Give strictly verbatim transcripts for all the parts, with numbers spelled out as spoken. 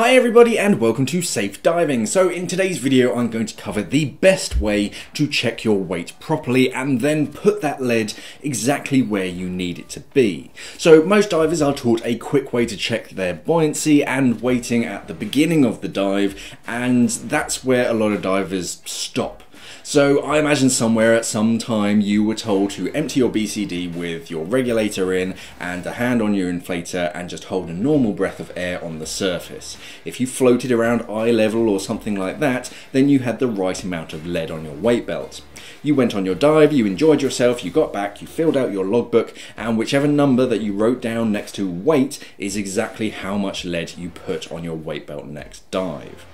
Hi everybody and welcome to Safe Diving. So in today's video I'm going to cover the best way to check your weight properly and then put that lead exactly where you need it to be. So most divers are taught a quick way to check their buoyancy and weighting at the beginning of the dive, and that's where a lot of divers stop. So I imagine somewhere at some time you were told to empty your B C D with your regulator in and a hand on your inflator and just hold a normal breath of air on the surface. If you floated around eye level or something like that, then you had the right amount of lead on your weight belt. You went on your dive, you enjoyed yourself, you got back, you filled out your logbook, and whichever number that you wrote down next to weight is exactly how much lead you put on your weight belt next dive.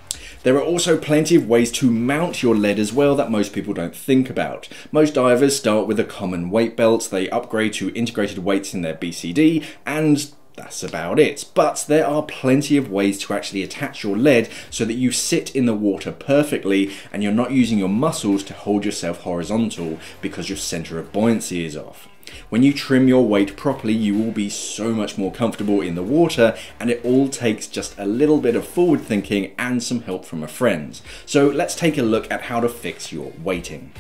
There are also plenty of ways to mount your lead as well that most people don't think about. Most divers start with a common weight belt, they upgrade to integrated weights in their B C D, and that's about it. But there are plenty of ways to actually attach your lead so that you sit in the water perfectly and you're not using your muscles to hold yourself horizontal because your center of buoyancy is off. When you trim your weight properly, you will be so much more comfortable in the water, and it all takes just a little bit of forward thinking and some help from a friend. So let's take a look at how to fix your weighting.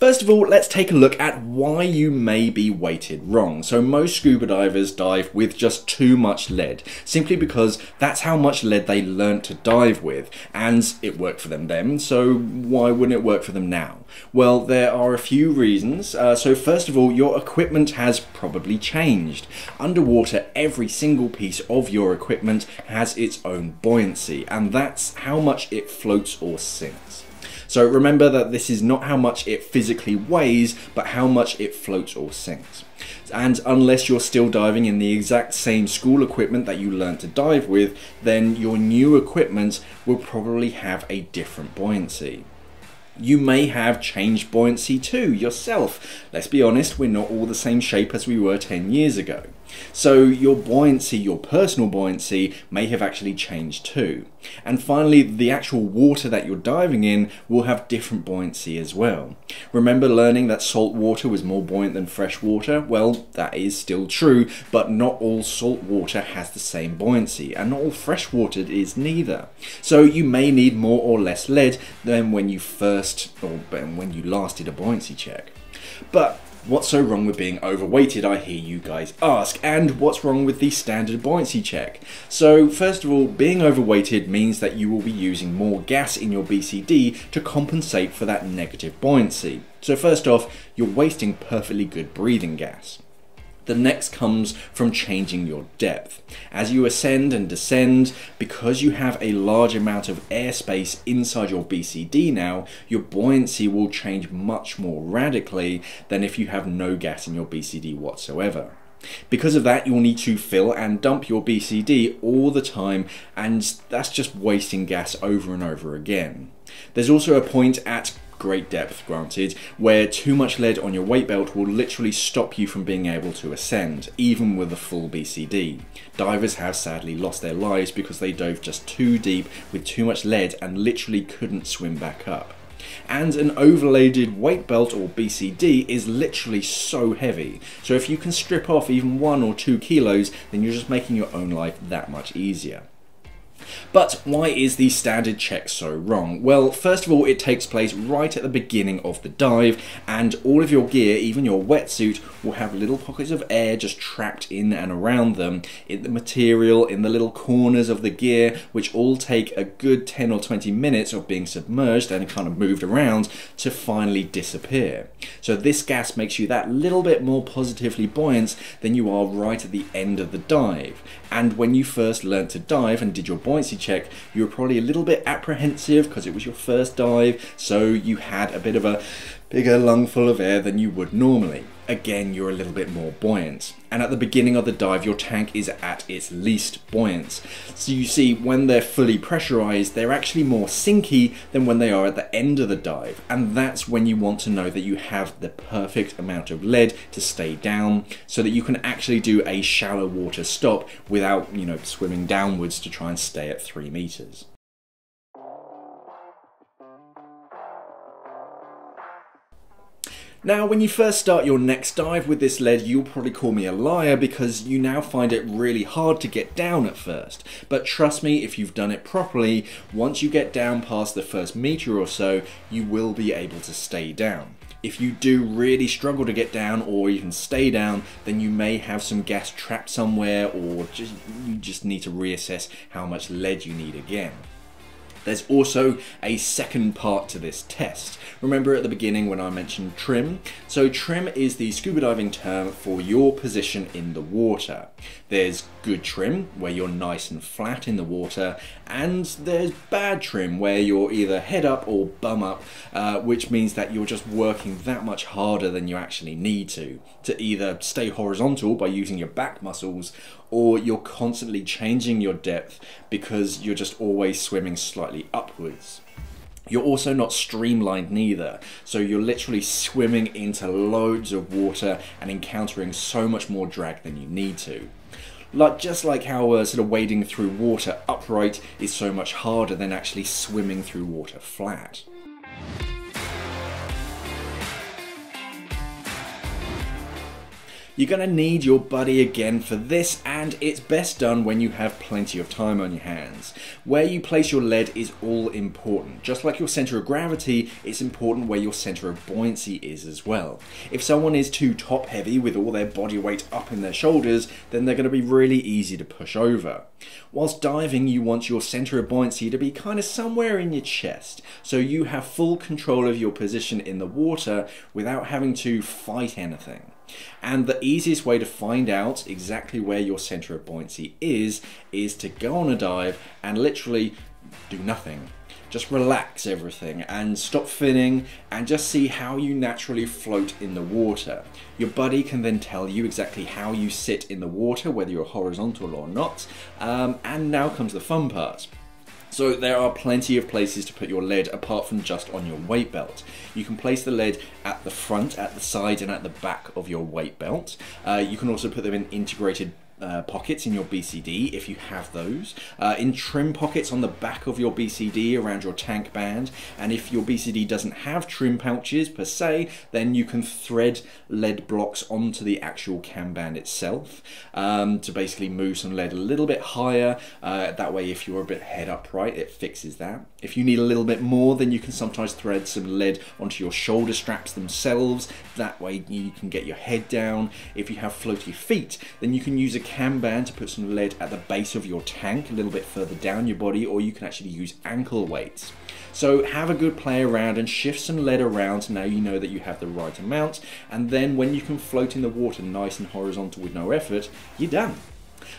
First of all, let's take a look at why you may be weighted wrong. So most scuba divers dive with just too much lead, simply because that's how much lead they learnt to dive with, and it worked for them then, so why wouldn't it work for them now? Well, there are a few reasons. Uh, so first of all, your equipment has probably changed. Underwater, every single piece of your equipment has its own buoyancy, and that's how much it floats or sinks. So remember that this is not how much it physically weighs, but how much it floats or sinks. And unless you're still diving in the exact same school equipment that you learned to dive with, then your new equipment will probably have a different buoyancy. You may have changed buoyancy too, yourself. Let's be honest, we're not all the same shape as we were ten years ago. So your buoyancy, your personal buoyancy, may have actually changed too. And finally, the actual water that you're diving in will have different buoyancy as well. Remember learning that salt water was more buoyant than fresh water? Well, that is still true, but not all salt water has the same buoyancy, and not all fresh water is neither. So you may need more or less lead than when you first, or when you last did a buoyancy check. But what's so wrong with being overweighted, I hear you guys ask, and what's wrong with the standard buoyancy check? So first of all, being overweighted means that you will be using more gas in your B C D to compensate for that negative buoyancy. So first off, you're wasting perfectly good breathing gas. The next comes from changing your depth. As you ascend and descend, because you have a large amount of airspace inside your B C D now, your buoyancy will change much more radically than if you have no gas in your B C D whatsoever. Because of that, you'll need to fill and dump your B C D all the time, and that's just wasting gas over and over again. There's also a point at great depth, granted, where too much lead on your weight belt will literally stop you from being able to ascend, even with a full B C D. Divers have sadly lost their lives because they dove just too deep with too much lead and literally couldn't swim back up. And an overloaded weight belt or B C D is literally so heavy, so if you can strip off even one or two kilos, then you're just making your own life that much easier. But why is the standard check so wrong? Well, first of all, it takes place right at the beginning of the dive, and all of your gear, even your wetsuit, will have little pockets of air just trapped in and around them, in the material, in the little corners of the gear, which all take a good ten or twenty minutes of being submerged and kind of moved around to finally disappear. So this gas makes you that little bit more positively buoyant than you are right at the end of the dive. And when you first learned to dive and did your buoyancy check, you were probably a little bit apprehensive because it was your first dive, so you had a bit of a bigger lungful of air than you would normally. again you're a little bit more buoyant. And at the beginning of the dive your tank is at its least buoyant. So you see when they're fully pressurized they're actually more sinky than when they are at the end of the dive, and that's when you want to know that you have the perfect amount of lead to stay down so that you can actually do a shallow water stop without, you know, swimming downwards to try and stay at three meters. Now, when you first start your next dive with this lead, you'll probably call me a liar because you now find it really hard to get down at first. But trust me, if you've done it properly, once you get down past the first meter or so, you will be able to stay down. If you do really struggle to get down or even stay down, then you may have some gas trapped somewhere, or just, you just need to reassess how much lead you need again. There's also a second part to this test. Remember at the beginning when I mentioned trim? So trim is the scuba diving term for your position in the water. There's good trim, where you're nice and flat in the water, and there's bad trim, where you're either head up or bum up, uh, which means that you're just working that much harder than you actually need to, to either stay horizontal by using your back muscles, or you're constantly changing your depth because you're just always swimming slightly upwards. You're also not streamlined neither, so you're literally swimming into loads of water and encountering so much more drag than you need to. Like, just like how uh, sort of wading through water upright is so much harder than actually swimming through water flat. You're going to need your buddy again for this, and it's best done when you have plenty of time on your hands. Where you place your lead is all important. Just like your centre of gravity, it's important where your centre of buoyancy is as well. If someone is too top heavy with all their body weight up in their shoulders, then they're going to be really easy to push over. Whilst diving, you want your centre of buoyancy to be kind of somewhere in your chest, so you have full control of your position in the water without having to fight anything. And the easiest way to find out exactly where your centre of buoyancy is, is to go on a dive and literally do nothing. Just relax everything and stop finning and just see how you naturally float in the water. Your buddy can then tell you exactly how you sit in the water, whether you're horizontal or not. Um, and now comes the fun part. So there are plenty of places to put your lead apart from just on your weight belt. You can place the lead at the front, at the side and at the back of your weight belt. Uh, you can also put them in integrated uh, pockets in your B C D if you have those. Uh, in trim pockets on the back of your B C D around your tank band, and if your B C D doesn't have trim pouches per se, then you can thread lead blocks onto the actual cam band itself um, to basically move some lead a little bit higher. Uh, that way if you're a bit head upright it fixes that. If you need a little bit more, then you can sometimes thread some lead onto your shoulder straps themselves. That way you can get your head down. If you have floaty feet, then you can use a cam band to put some lead at the base of your tank a little bit further down your body, or you can actually use ankle weights. So have a good play around and shift some lead around. Now you know that you have the right amount, and then when you can float in the water nice and horizontal with no effort, you're done.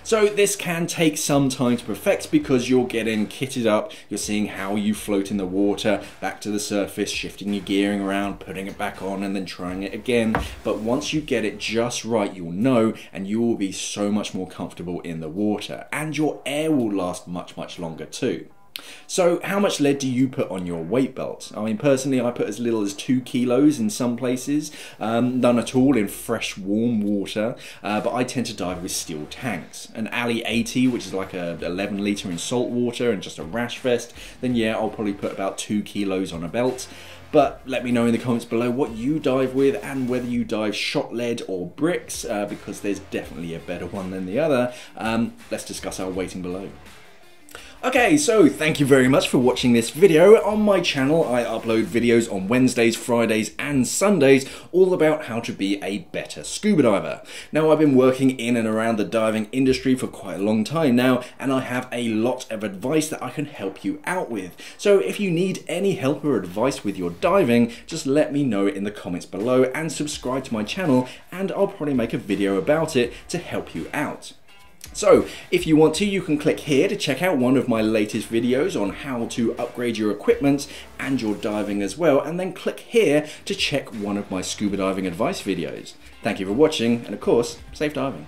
So this can take some time to perfect because you're getting kitted up, you're seeing how you float in the water, back to the surface, shifting your gearing around, putting it back on and then trying it again. But once you get it just right, you'll know and you will be so much more comfortable in the water, and your air will last much, much longer too. So how much lead do you put on your weight belt? I mean, personally I put as little as two kilos in some places, um, none at all in fresh warm water, uh, but I tend to dive with steel tanks. An Alley eighty, which is like a eleven litre in salt water and just a rash vest, then yeah, I'll probably put about two kilos on a belt. But let me know in the comments below what you dive with and whether you dive shot lead or bricks, uh, because there's definitely a better one than the other. Um, let's discuss our weighting below. Okay, so thank you very much for watching this video. On my channel, I upload videos on Wednesdays, Fridays, and Sundays all about how to be a better scuba diver. Now, I've been working in and around the diving industry for quite a long time now, and I have a lot of advice that I can help you out with. So if you need any help or advice with your diving, just let me know in the comments below and subscribe to my channel, and I'll probably make a video about it to help you out. So if you want to, you can click here to check out one of my latest videos on how to upgrade your equipment and your diving as well, and then click here to check one of my scuba diving advice videos. Thank you for watching, and of course, safe diving.